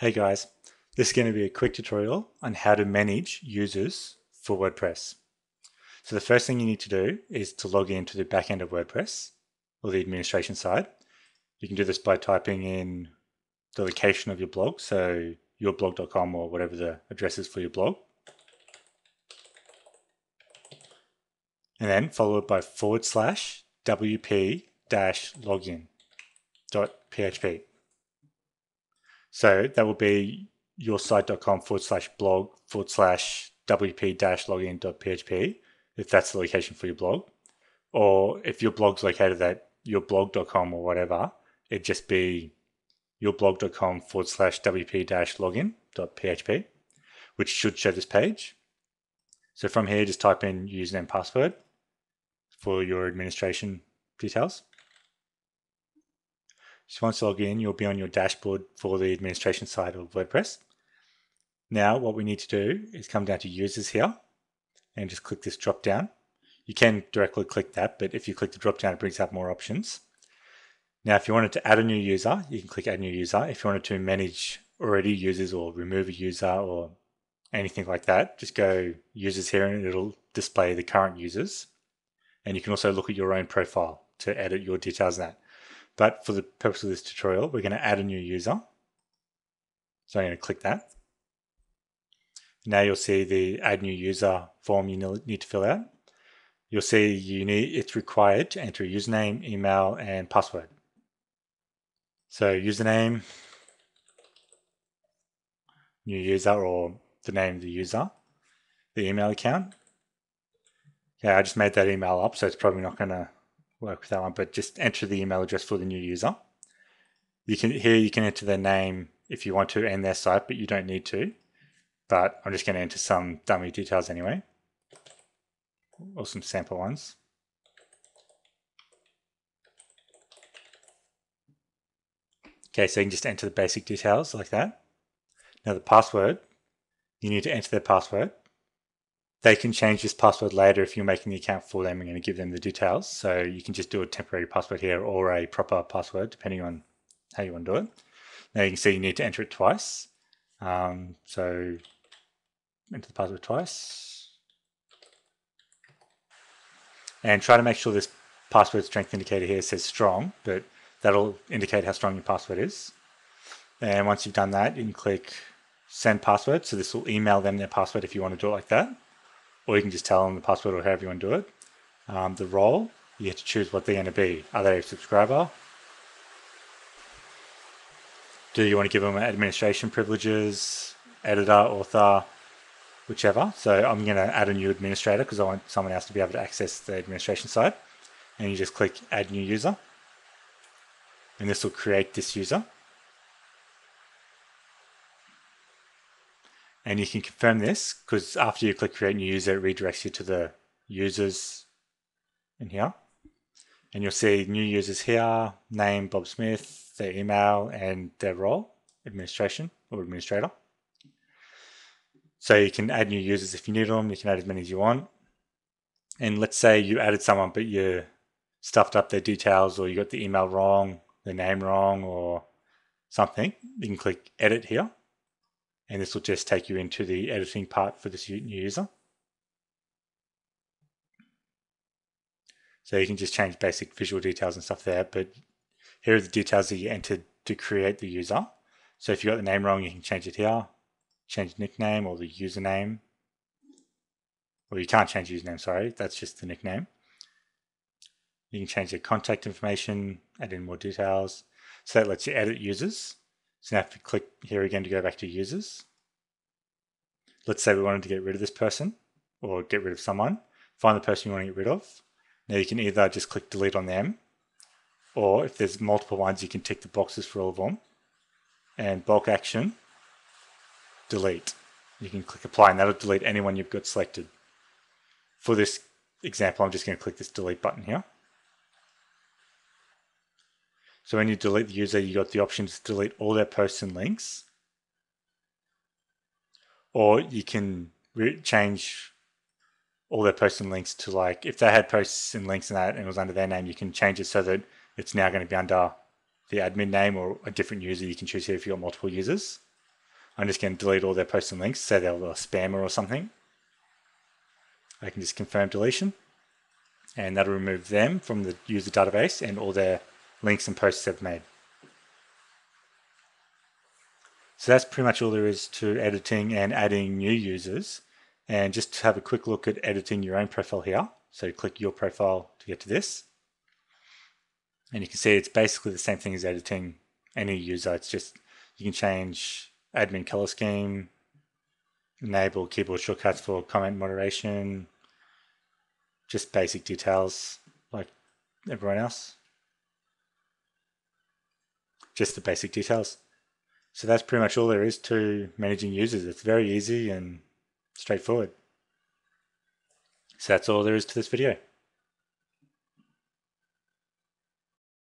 Hey guys, this is going to be a quick tutorial on how to manage users for WordPress. So the first thing you need to do is to log into the back end of WordPress or the administration side. You can do this by typing in the location of your blog, so yourblog.com or whatever the address is for your blog. And then followed by / wp-login.php. So that will be yoursite.com /blog / wp-login.php if that's the location for your blog. Or if your blog's located at yourblog.com or whatever, it'd just be yourblog.com / wp-login.php, which should show this page. So from here, just type in username and password for your administration details. So once you log in, you'll be on your dashboard for the administration side of WordPress. Now what we need to do is come down to users here and just click this drop down. You can directly click that, but if you click the drop down, it brings up more options. Now if you wanted to add a new user, you can click add new user. If you wanted to manage already users or remove a user or anything like that, just go users here and it'll display the current users. And you can also look at your own profile to edit your details in that. But for the purpose of this tutorial, we're going to add a new user. So I'm going to click that. Now you'll see the add new user form you need to fill out. You'll see it's required to enter a username, email, and password. So username, new user or the name of the user, the email account. Yeah, I just made that email up, so it's probably not going to work with that one, but just enter the email address for the new user. Here you can enter their name if you want to and their site, but you don't need to. But I'm just going to enter some dummy details anyway, or some sample ones. Okay, so you can just enter the basic details like that. Now the password, you need to enter their password. They can change this password later if you're making the account for them and going to give them the details. So you can just do a temporary password here or a proper password, depending on how you want to do it. Now you can see you need to enter it twice. So enter the password twice. And try to make sure this password strength indicator here says strong, but that'll indicate how strong your password is. And once you've done that, you can click send password. So this will email them their password if you want to do it like that. Or you can just tell them the password or however you want to do it. The role, you have to choose what they're going to be. Are they a subscriber? Do you want to give them administration privileges, editor, author, whichever. So I'm going to add a new administrator because I want someone else to be able to access the administration side. And you just click add new user. And this will create this user. And you can confirm this because after you click create new user, it redirects you to the users in here. And you'll see new users here, name Bob Smith, their email and their role, administration or administrator. So you can add new users if you need them, you can add as many as you want. And let's say you added someone, but you stuffed up their details or you got the email wrong, the name wrong or something. You can click edit here. And this will just take you into the editing part for this new user. So you can just change basic visual details and stuff there, but here are the details that you entered to create the user. So if you got the name wrong, you can change it here, change the nickname or the username. Or you can't change username, sorry, that's just the nickname. You can change the contact information, add in more details. So that lets you edit users. So now if we click here again to go back to users, let's say we wanted to get rid of this person or get rid of someone, find the person you want to get rid of. Now you can either just click delete on them, or if there's multiple ones, you can tick the boxes for all of them and bulk action, delete. You can click apply and that'll delete anyone you've got selected. For this example, I'm just going to click this delete button here. So when you delete the user, you got the option to delete all their posts and links, or you can change all their posts and links to, like, if they had posts and links and that and it was under their name, you can change it so that it's now going to be under the admin name or a different user you can choose here if you've got multiple users. I'm just going to delete all their posts and links, say they were a spammer or something. I can just confirm deletion, and that'll remove them from the user database and all their links and posts they've made. So that's pretty much all there is to editing and adding new users. And just to have a quick look at editing your own profile here. So click your profile to get to this. And you can see it's basically the same thing as editing any user. It's just you can change admin color scheme, enable keyboard shortcuts for comment moderation, just basic details like everyone else. Just the basic details. So that's pretty much all there is to managing users. It's very easy and straightforward. So that's all there is to this video.